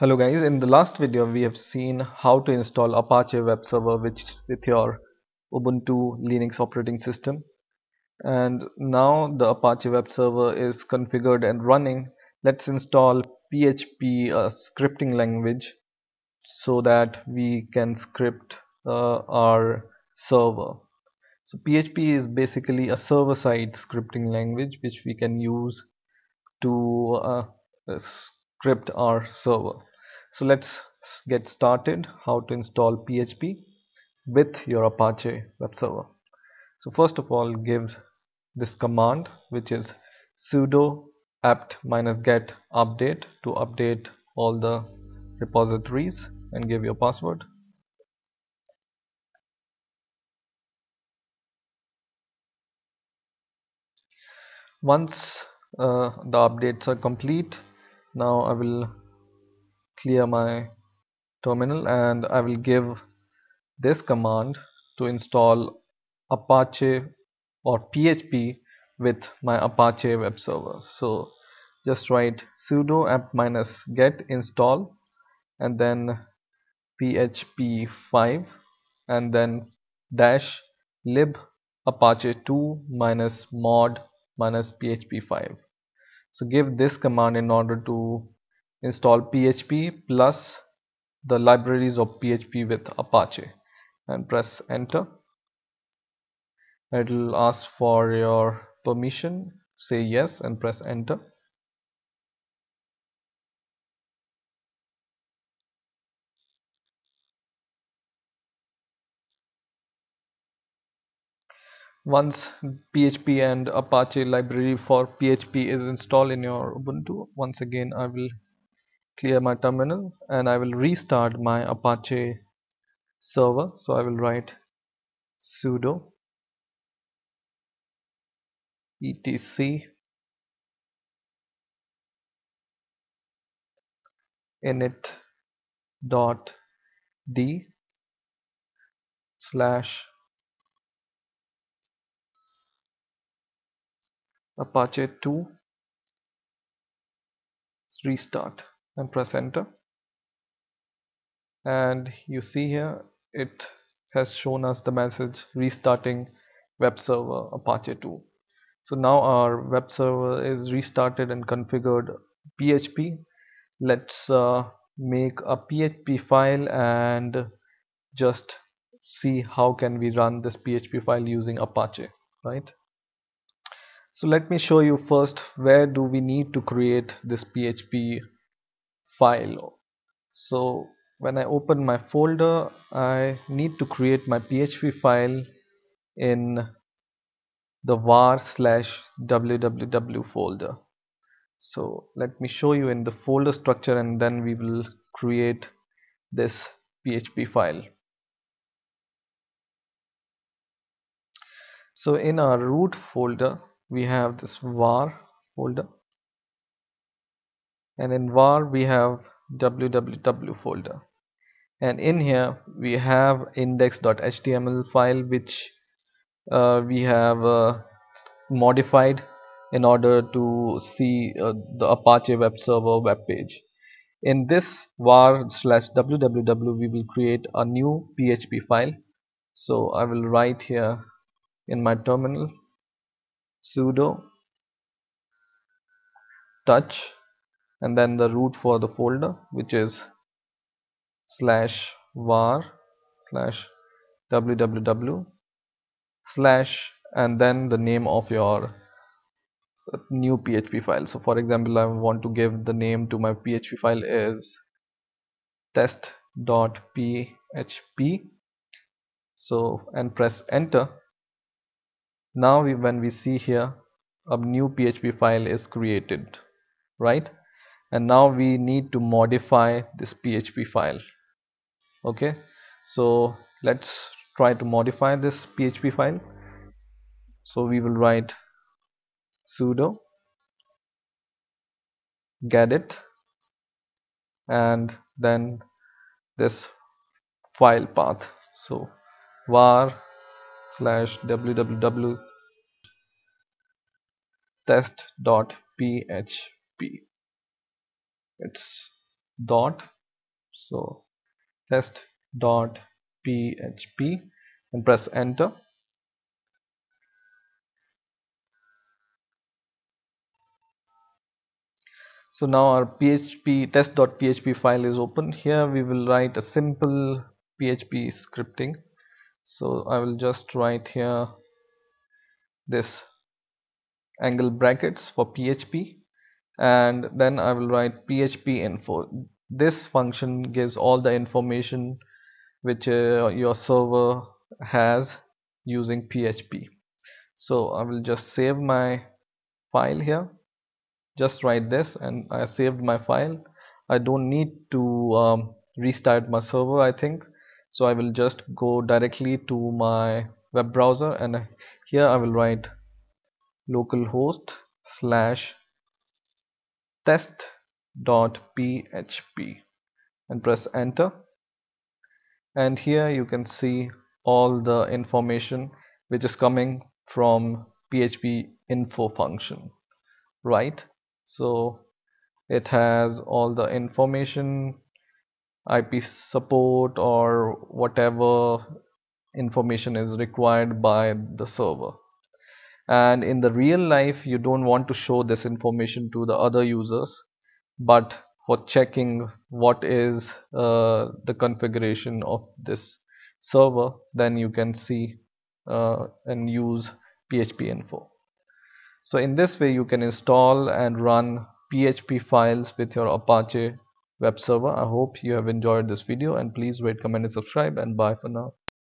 Hello guys, in the last video we have seen how to install Apache web server with your Ubuntu Linux operating system, and now the Apache web server is configured and running. Let's install PHP, a scripting language, so that we can script our server. So PHP is basically a server-side scripting language which we can use to script our server. So let's get started how to install PHP with your Apache web server. So first of all, give this command, which is sudo apt -get update, to update all the repositories, and give your password. Once the updates are complete, now I will clear my terminal and I will give this command to install Apache or PHP with my Apache web server. So just write sudo apt -get install and then php5 and then dash lib apache2-mod-php5. So give this command in order to install PHP plus the libraries of PHP with Apache, and press enter. It will ask for your permission, say yes and press enter. Once PHP and Apache library for PHP is installed in your Ubuntu, once again I will clear my terminal and I will restart my Apache server. So I will write sudo etc init.d /Apache2 restart and press enter, and you see here it has shown us the message restarting web server Apache2. So now our web server is restarted and configured PHP. Let's make a PHP file and just see how can we run this PHP file using Apache, right? So let me show you first where do we need to create this PHP file. So when I open my folder, I need to create my PHP file in the var/www folder. So let me show you in the folder structure and then we will create this PHP file. So in our root folder we have this var folder, and in var we have www folder, and in here we have index.html file which we have modified in order to see the Apache web server web page. In this var/www we will create a new PHP file. So I will write here in my terminal sudo touch and then the root for the folder, which is /var/www/ and then the name of your new PHP file. So for example, I want to give the name to my PHP file is test.php, so and press enter. Now when we see here, a new PHP file is created, right? And now we need to modify this PHP file. Okay, so let's try to modify this PHP file. So we will write sudo gedit and then this file path, so var/www test.php. It's dot, so test.php, and press enter. So now our PHP test.php file is open. Here we will write a simple PHP scripting. So I will just write here this angle brackets for PHP, and then I will write phpinfo. This function gives all the information which your server has using PHP. So I will just save my file here, just write this, and I saved my file. I don't need to restart my server, I think. So I will just go directly to my web browser, and here I will write localhost/test.php and press enter. And here you can see all the information which is coming from phpinfo function, right? So it has all the information, IP support or whatever information is required by the server. And in the real life you don't want to show this information to the other users, but for checking what is the configuration of this server, then you can see and use phpinfo. So in this way you can install and run PHP files with your Apache web server. I hope you have enjoyed this video, and please rate, comment and subscribe, and bye for now.